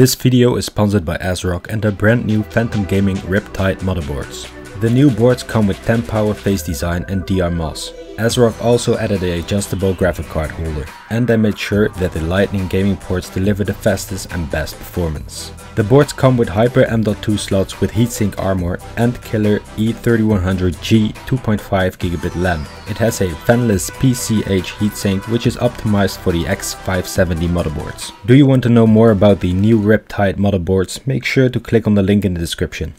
This video is sponsored by ASRock and their brand new Phantom Gaming Riptide motherboards. The new boards come with 10 power face design and DR-MOS. ASRock also added an adjustable graphic card holder, and they made sure that the Lightning gaming ports deliver the fastest and best performance. The boards come with Hyper M.2 slots with heatsink armor and killer E3100G 2.5GB LAN. It has a fanless PCH heatsink which is optimized for the X570 motherboards. Do you want to know more about the new Riptide motherboards? Make sure to click on the link in the description.